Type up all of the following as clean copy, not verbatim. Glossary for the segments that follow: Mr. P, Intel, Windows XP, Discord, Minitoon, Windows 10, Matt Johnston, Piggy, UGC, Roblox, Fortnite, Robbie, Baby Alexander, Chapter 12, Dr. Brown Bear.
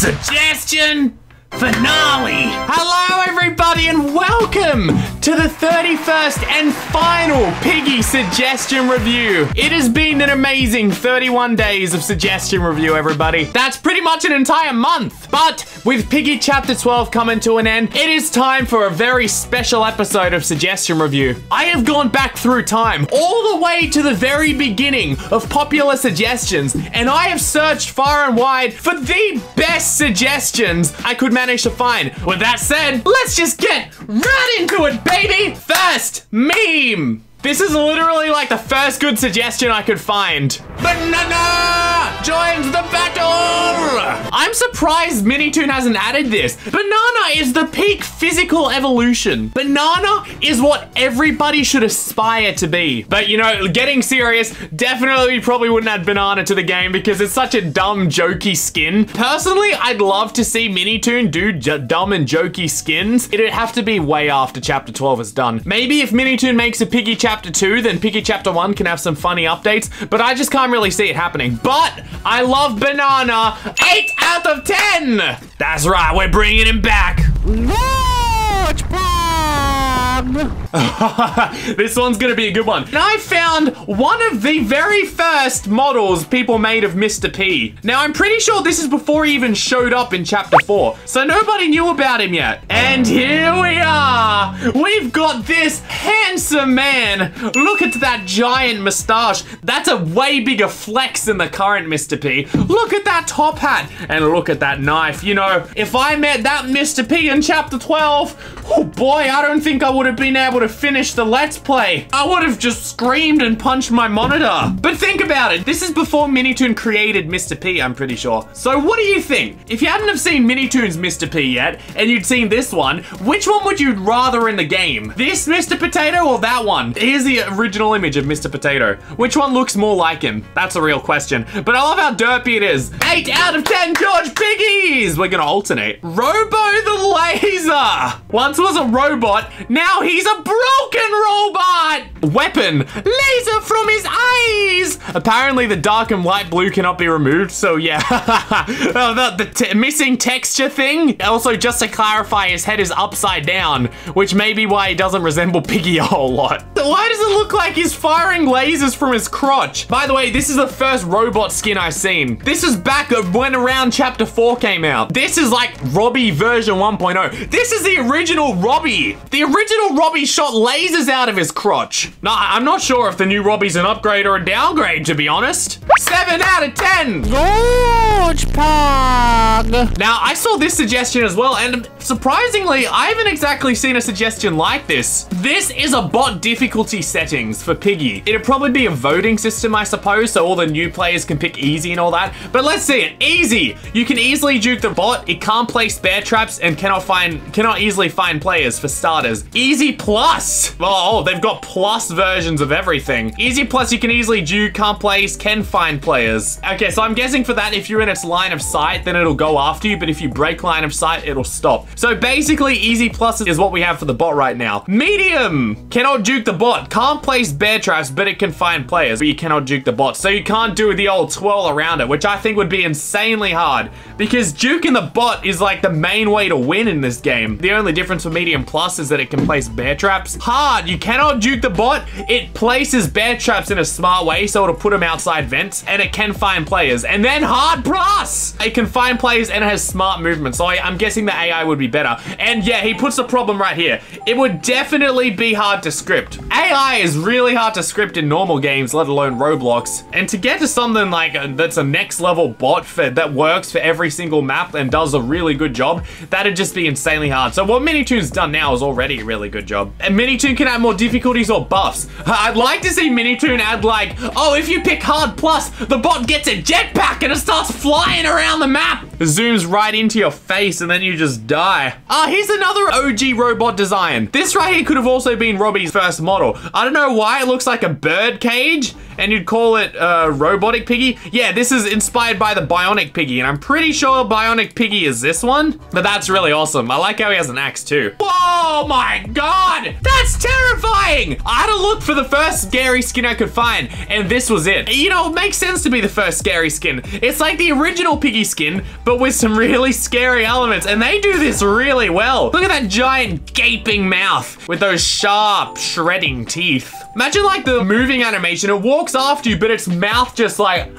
suggestion finale. Hello everybody and welcome to the 31st and final Piggy suggestion review. It has been an amazing 31 days of suggestion review, everybody. That's pretty much an entire month. But with Piggy Chapter 12 coming to an end, it is time for a very special episode of suggestion review. I have gone back through time, all the way to the very beginning of popular suggestions, and I have searched far and wide for the best suggestions I could manage to find. With that said, let's just get right into it, baby! First meme! This is literally like the first good suggestion I could find. Banana joins the battle! I'm surprised Minitoon hasn't added this. Banana is the peak physical evolution. Banana is what everybody should aspire to be. But you know, getting serious, definitely probably wouldn't add banana to the game because it's such a dumb, jokey skin. Personally, I'd love to see Minitoon do dumb and jokey skins. It'd have to be way after Chapter 12 is done. Maybe if Minitoon makes a Piggy Chapter 2, then Piggy Chapter 1 can have some funny updates, but I just can't really see it happening. But I love banana. 8 out of 10. That's right, we're bringing him back. Watch This one's gonna be a good one. And I found one of the very first models people made of Mr. P. Now, I'm pretty sure this is before he even showed up in Chapter 4, so nobody knew about him yet. And here we are. We've got this handsome man. Look at that giant mustache. That's a way bigger flex than the current Mr. P. Look at that top hat, and look at that knife. You know, if I met that Mr. P in Chapter 12, oh boy, I don't think I would have been able to finish the Let's Play. I would have just screamed and punched my monitor. But think about it. This is before Minitoon created Mr. P, I'm pretty sure. So what do you think? If you hadn't have seen Minitoon's Mr. P yet, and you'd seen this one, which one would you rather in the game? This Mr. Potato or that one? Here's the original image of Mr. Potato. Which one looks more like him? That's a real question. But I love how derpy it is. 8 out of 10 George Piggies. We're gonna alternate. Robo the Laser. Once was a robot, now he's a broken robot! Weapon, laser from his eyes! Apparently the dark and light blue cannot be removed, so yeah. The missing texture thing? Also, just to clarify, his head is upside down, which may be why he doesn't resemble Piggy a whole lot. Why does it look like he's firing lasers from his crotch? By the way, this is the first robot skin I've seen. This is back when around Chapter 4 came out. This is like Robbie version 1.0. This is the original Robbie. The original Robbie shot lasers out of his crotch. Now, I'm not sure if the new Robbie's an upgrade or a downgrade, to be honest. 7 out of 10. George Pog. Now, I saw this suggestion as well, and surprisingly, I haven't exactly seen a suggestion like this. This is a bot difficulty settings for Piggy. It'd probably be a voting system, I suppose, so all the new players can pick easy and all that. But let's see it. Easy. You can easily juke the bot. It can't place bear traps and cannot easily find players, for starters. Easy Plus. Oh, they've got plus versions of everything. Easy Plus, you can easily juke, can't place, can find players. Okay, so I'm guessing for that, if you're in its line of sight, then it'll go after you, but if you break line of sight, it'll stop. So basically, Easy Plus is what we have for the bot right now. Medium. Cannot juke the bot. Can't place bear traps, but it can find players, but you cannot juke the bot. So you can't do the old twirl around it, which I think would be insanely hard because juking the bot is like the main way to win in this game. The only difference for Medium Plus is that it can place bear traps. Hard. You cannot juke the bot. It places bear traps in a smart way, so it'll put them outside vents, and it can find players. And then Hard Plus. It can find players and it has smart movement. So I'm guessing the AI would be better. And yeah, he puts the problem right here. It would definitely be hard to script. AI is really hard to script in normal games, let alone Roblox. And to get to something like that's a next level bot that works for every single map and does a really good job, that'd just be insanely hard. So what Minitoon's done now is already a really good job. And Minitoon can add more difficulties or buffs. I'd like to see Minitoon add like, oh, if you pick Hard Plus, the bot gets a jetpack and it starts flying around the map. It zooms right into your face and then you just die. Ah, here's another OG robot design. This right here could have also been Robbie's first model. I don't know why it looks like a bird cage and you'd call it robotic Piggy. Yeah, this is inspired by the Bionic Piggy and I'm pretty sure Bionic Piggy is this one, but that's really awesome. I like how he has an axe too. Oh my God. god! That's terrifying! I had a look for the first scary skin I could find, and this was it. You know, it makes sense to be the first scary skin. It's like the original Piggy skin, but with some really scary elements, and they do this really well. Look at that giant gaping mouth with those sharp, shredding teeth. Imagine like the moving animation. It walks after you, but its mouth just like,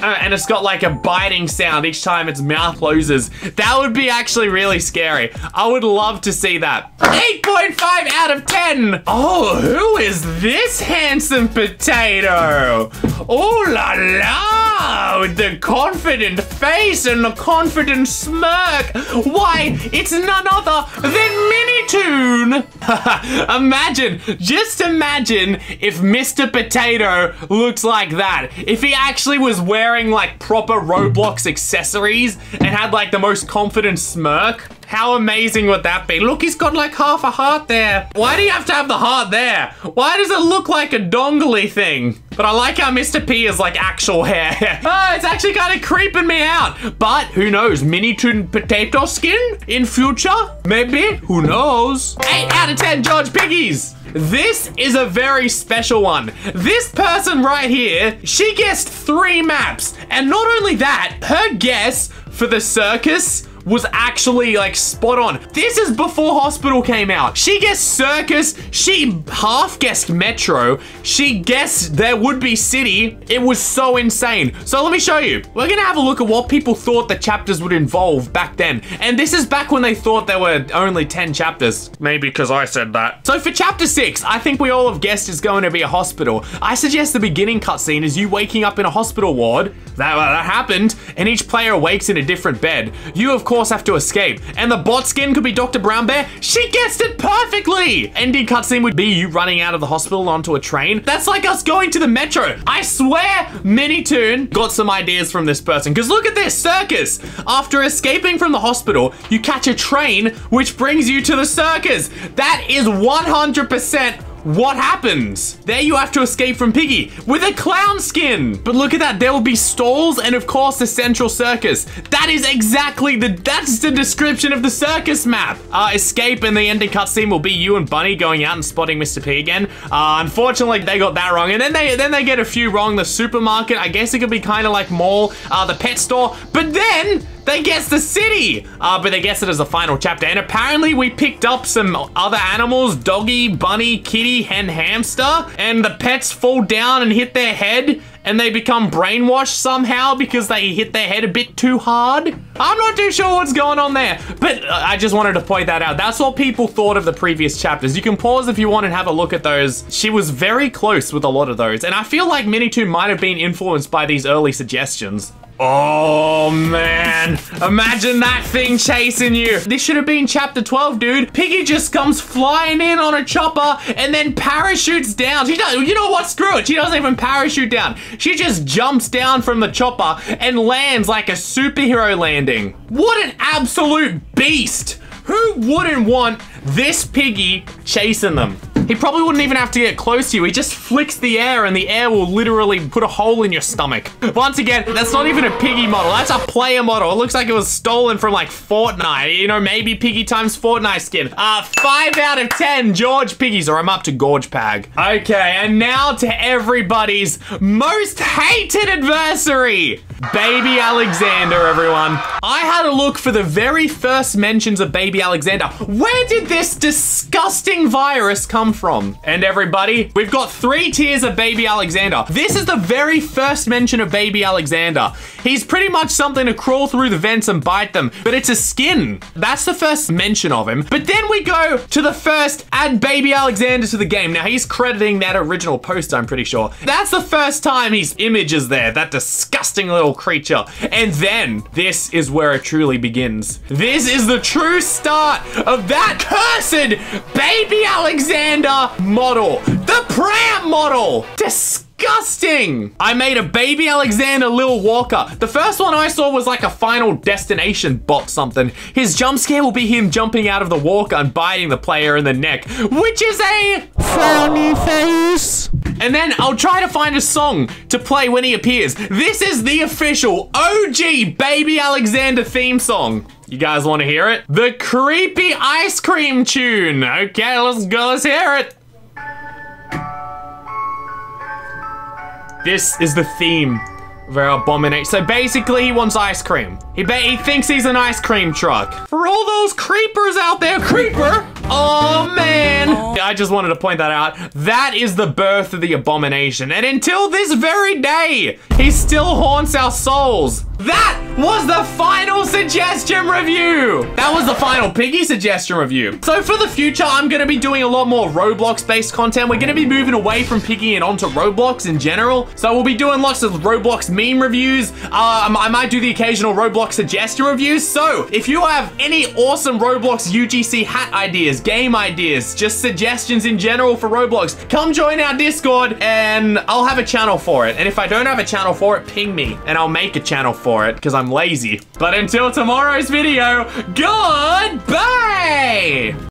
and it's got like a biting sound each time its mouth closes. That would be actually really scary. I would love to see that. 8.5 out of 10. Oh, who is this handsome potato? Oh la la, with the confident face and the confident smirk. Why, it's none other than Minitoon. Imagine, just imagine if Mr. Potato looks like that. If he actually was wearing like proper Roblox accessories and had like the most confident smirk. How amazing would that be? Look, he's got like half a heart there. Why do you have to have the heart there? Why does it look like a dongly thing? But I like how Mr. P is like actual hair. Oh, it's actually kind of creeping me out. But who knows, Minitoon potato skin in future? Maybe, who knows? 8 out of 10 George Piggies. This is a very special one. This person right here, she guessed 3 maps. And not only that, her guess for the circus was actually like spot on. This is before Hospital came out. She guessed circus, she half guessed metro, she guessed there would be city. It was so insane. So let me show you. We're gonna have a look at what people thought the chapters would involve back then. And this is back when they thought there were only 10 chapters. Maybe because I said that. So for chapter 6, I think we all have guessed is going to be a hospital. I suggest the beginning cutscene is you waking up in a hospital ward. That happened. And each player wakes in a different bed. You of course have to escape. And the bot skin could be Dr. Brown Bear. She guessed it perfectly. Ending cutscene would be you running out of the hospital onto a train. That's like us going to the metro. I swear Minitoon got some ideas from this person, because look at this circus. After escaping from the hospital, you catch a train which brings you to the circus. That is 100% what happens. There you have to escape from Piggy with a clown skin. But look at that, there will be stalls and of course the central circus. That is exactly that's the description of the circus map. Escape and the ending cutscene will be you and Bunny going out and spotting Mr. P again. Unfortunately, they got that wrong. And then they get a few wrong. The supermarket, I guess it could be kind of like mall, the pet store, but then they guessed the city, but they guessed it as the final chapter. And apparently we picked up some other animals, doggy, bunny, kitty, and hamster. And the pets fall down and hit their head, and they become brainwashed somehow because they hit their head a bit too hard. I'm not too sure what's going on there, but I just wanted to point that out. That's what people thought of the previous chapters. You can pause if you want and have a look at those. She was very close with a lot of those. And I feel like Minitoon might have been influenced by these early suggestions. Oh man, imagine that thing chasing you. This should have been chapter 12, dude. Piggy just comes flying in on a chopper and then parachutes down. She does, you know what, screw it. She doesn't even parachute down. She just jumps down from the chopper and lands like a superhero landing. What an absolute beast. Who wouldn't want this Piggy chasing them? He probably wouldn't even have to get close to you. He just flicks the air and the air will literally put a hole in your stomach. Once again, that's not even a Piggy model. That's a player model. It looks like it was stolen from like Fortnite. You know, maybe Piggy times Fortnite skin. 5 out of 10 George Piggies, or I'm up to Gorge Pag. Okay, and now to everybody's most hated adversary. Baby Alexander, everyone. I had a look for the very first mentions of Baby Alexander. Where did this disgusting virus come from? And everybody, we've got 3 tiers of Baby Alexander. This is the very first mention of Baby Alexander. He's pretty much something to crawl through the vents and bite them, but it's a skin. That's the first mention of him. But then we go to the first add Baby Alexander to the game. Now he's crediting that original post, I'm pretty sure. That's the first time his image is there, that disgusting little creature. And then this is where it truly begins. This is the true start of that cursed Baby Alexander model, the pram model. Disgusting. I made a Baby Alexander Lil Walker. The first one I saw was like a Final Destination bot something. His jump scare will be him jumping out of the walker and biting the player in the neck, which is a frowny face. And then I'll try to find a song to play when he appears. This is the official OG Baby Alexander theme song. You guys want to hear it? The creepy ice cream tune. Okay, let's go. Let's hear it. This is the theme of our abomination. So basically, he wants ice cream. He thinks he's an ice cream truck. For all those creepers out there, creeper. Oh man, I just wanted to point that out. That is the birth of the abomination. And until this very day, he still haunts our souls. That was the final suggestion review. That was the final Piggy suggestion review. So for the future, I'm gonna be doing a lot more Roblox based content. We're gonna be moving away from Piggy and onto Roblox in general. So we'll be doing lots of Roblox meme reviews. I might do the occasional Roblox suggestion reviews. So if you have any awesome Roblox UGC hat ideas, game ideas, just suggestions in general for Roblox, come join our Discord and I'll have a channel for it. And if I don't have a channel for it, ping me and I'll make a channel for it because I'm lazy. But until tomorrow's video, goodbye!